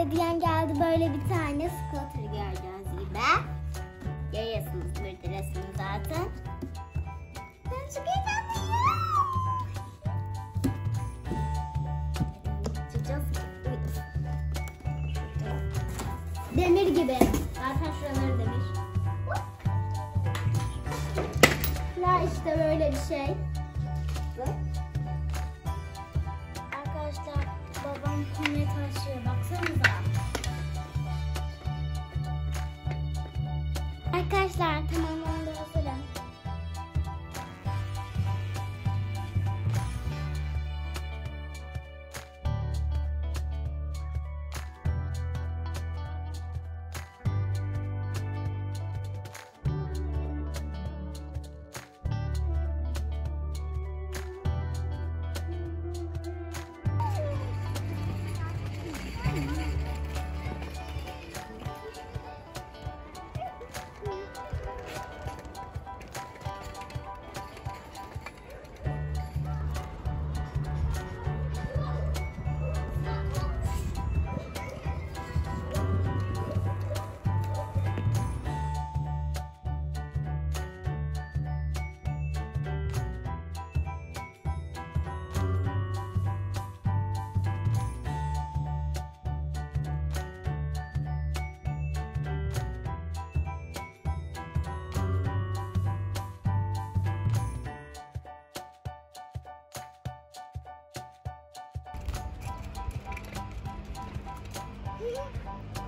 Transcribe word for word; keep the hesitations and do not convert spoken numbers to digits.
hediyen geldi, böyle bir tane scooter gördüğünüz gibi. Görüyorsunuz burada resmi zaten. Ben çok eğleniyorum. Demir gibi. Zaten şuraları demir. La işte böyle bir şey. Arkadaşlar babam kumya taşıyor. Baksanıza. Arkadaşlar tamamlandı, hazırım. Thank you.